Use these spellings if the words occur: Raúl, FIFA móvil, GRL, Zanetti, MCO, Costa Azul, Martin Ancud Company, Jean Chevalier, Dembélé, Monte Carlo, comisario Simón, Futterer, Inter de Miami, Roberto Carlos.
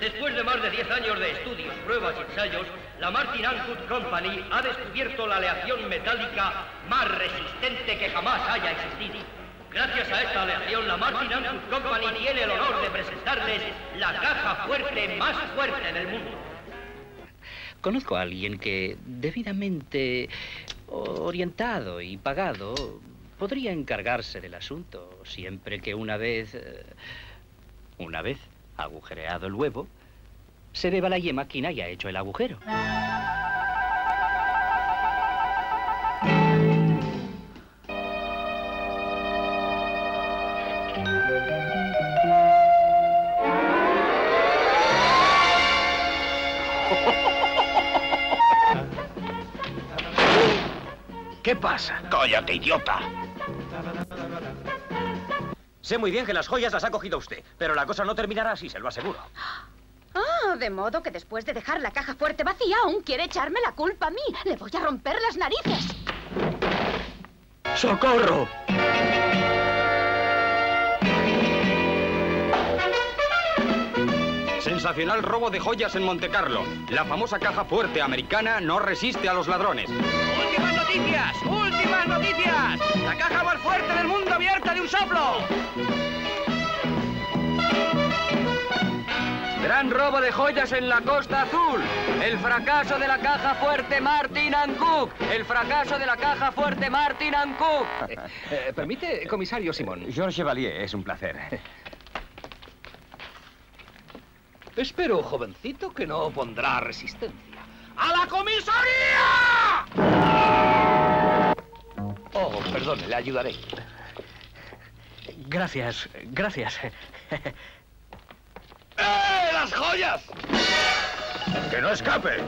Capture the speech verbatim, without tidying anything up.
Después de más de diez años de estudios, pruebas y ensayos, la Martin Ancud Company ha descubierto la aleación metálica más resistente que jamás haya existido. Gracias a esta aleación, la Martin Ancud Company tiene el honor de presentarles la caja fuerte más fuerte del mundo. Conozco a alguien que, debidamente orientado y pagado, podría encargarse del asunto, siempre que una vez, una vez agujereado el huevo, se beba la yema quien haya hecho el agujero. ¿Qué pasa? ¡Cállate, idiota! Sé muy bien que las joyas las ha cogido usted, pero la cosa no terminará así, se lo aseguro. Ah, de modo que después de dejar la caja fuerte vacía, aún quiere echarme la culpa a mí. ¡Le voy a romper las narices! ¡Socorro! Sensacional robo de joyas en Monte Carlo. La famosa caja fuerte americana no resiste a los ladrones. ¡Últimas noticias! ¡Últimas noticias! ¡La caja más fuerte del mundo abierta de un soplo! Gran robo de joyas en la Costa Azul. El fracaso de la caja fuerte Martin Ancud. El fracaso de la caja fuerte Martin Ancud. eh, ¿Permite, comisario Simón? Jean Chevalier, es un placer. Espero, jovencito, que no opondrá resistencia. ¡A la comisaría! Oh, perdone, le ayudaré. Gracias, gracias. ¡Eh, las joyas! ¡Que no escape!